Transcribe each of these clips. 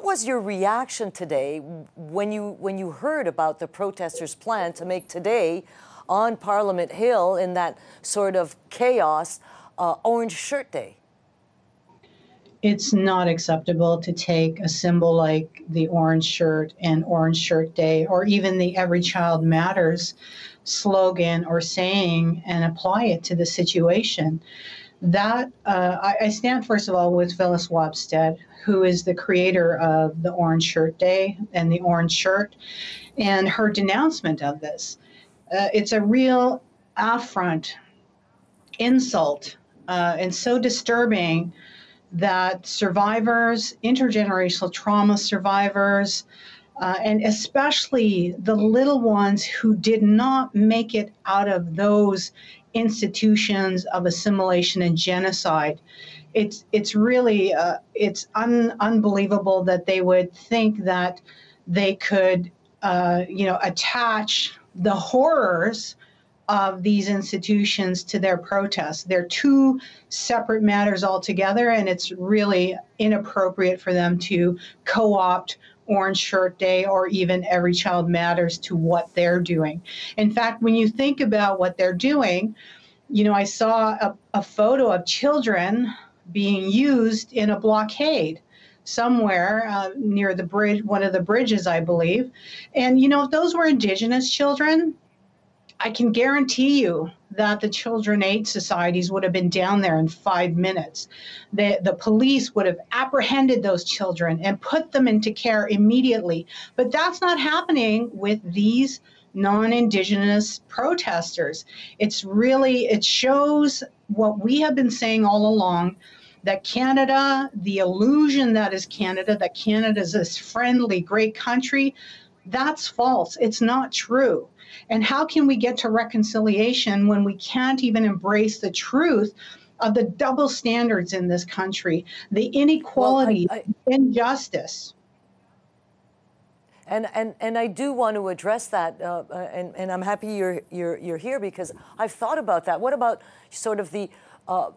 What was your reaction today when you heard about the protesters' plan to make today on Parliament Hill, in that sort of chaos, Orange Shirt Day? It's not acceptable to take a symbol like the orange shirt and Orange Shirt Day, or even the Every Child Matters slogan or saying, and apply it to the situation. That, I stand, first of all, with Phyllis Wapstead, who is the creator of the Orange Shirt Day and the Orange Shirt, and her denouncement of this. It's a real affront, insult, and so disturbing that survivors, intergenerational trauma survivors, and especially the little ones who did not make it out of those institutions of assimilation and genocide. It's really, it's unbelievable that they would think that they could, you know, attach the horrors of these institutions to their protests. They're two separate matters altogether, and it's really inappropriate for them to co-opt Orange Shirt Day or even Every Child Matters to what they're doing. In fact, when you think about what they're doing, you know, I saw a photo of children being used in a blockade somewhere near the bridge, one of the bridges, I believe. And, you know, if those were Indigenous children, I can guarantee you that the children aid societies would have been down there in 5 minutes. The police would have apprehended those children and put them into care immediately. But that's not happening with these non-Indigenous protesters. It's really, it shows what we have been saying all along, that Canada, the illusion that is Canada, that Canada is this friendly, great country, that's false. It's not true. And how can we get to reconciliation when we can't even embrace the truth of the double standards in this country, the inequality, injustice? And I do want to address that, and I'm happy you're here, because I've thought about that. What about sort of the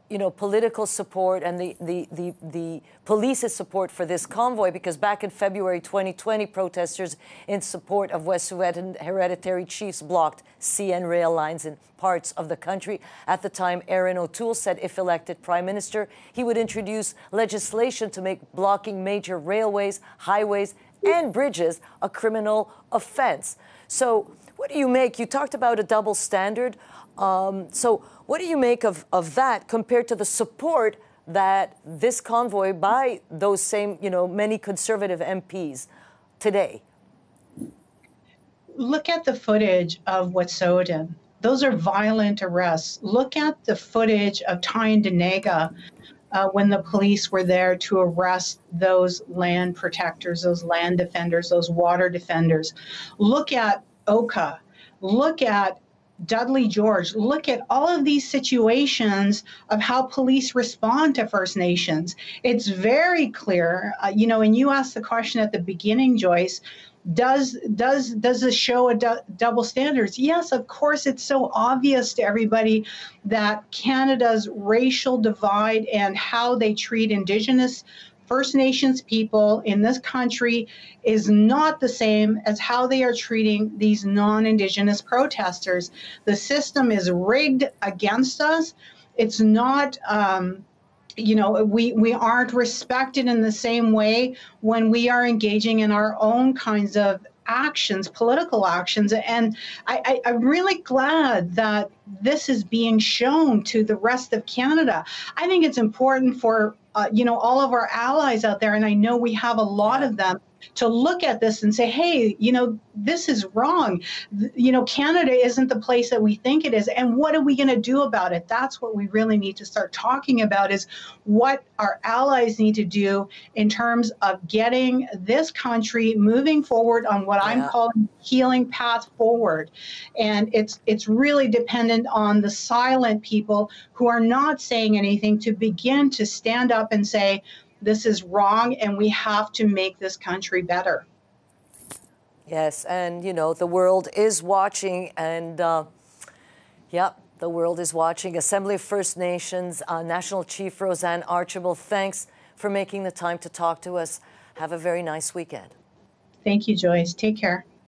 you know, political support and the police's support for this convoy? Because back in February 2020, protesters in support of Wet'suwet'en hereditary chiefs blocked CN rail lines in parts of the country. At the time, Aaron O'Toole said if elected prime minister, he would introduce legislation to make blocking major railways, highways, and bridges a criminal offense. So what do you make? You talked about a double standard. So what do you make of that compared to the support that this convoy by those same, you know, many Conservative MPs today? Look at the footage of Wet'suwet'en. Those are violent arrests. Look at the footage of Tyendinaga when the police were there to arrest those land protectors, those land defenders, those water defenders. Look at Oka. Look at Dudley George. Look at all of these situations of how police respond to First Nations. It's very clear, you know, and you asked the question at the beginning, Joyce, does this show a double standards? Yes, of course, it's so obvious to everybody that Canada's racial divide and how they treat Indigenous First Nations people in this country is not the same as how they are treating these non-Indigenous protesters. The system is rigged against us. It's not, you know, we aren't respected in the same way when we are engaging in our own kinds of actions, political actions. And I'm really glad that this is being shown to the rest of Canada. I think it's important for you know, all of our allies out there, and I know we have a lot of them, to look at this and say, hey, you know, this is wrong. You know, Canada isn't the place that we think it is, and what are we going to do about it? That's what we really need to start talking about, is what our allies need to do in terms of getting this country moving forward on what I'm calling healing path forward. And it's really dependent on the silent people who are not saying anything to begin to stand up and say, this is wrong, and we have to make this country better. Yes, and, you know, the world is watching, and, yeah, the world is watching. Assembly of First Nations, National Chief Roseanne Archibald, thanks for making the time to talk to us. Have a very nice weekend. Thank you, Joyce. Take care.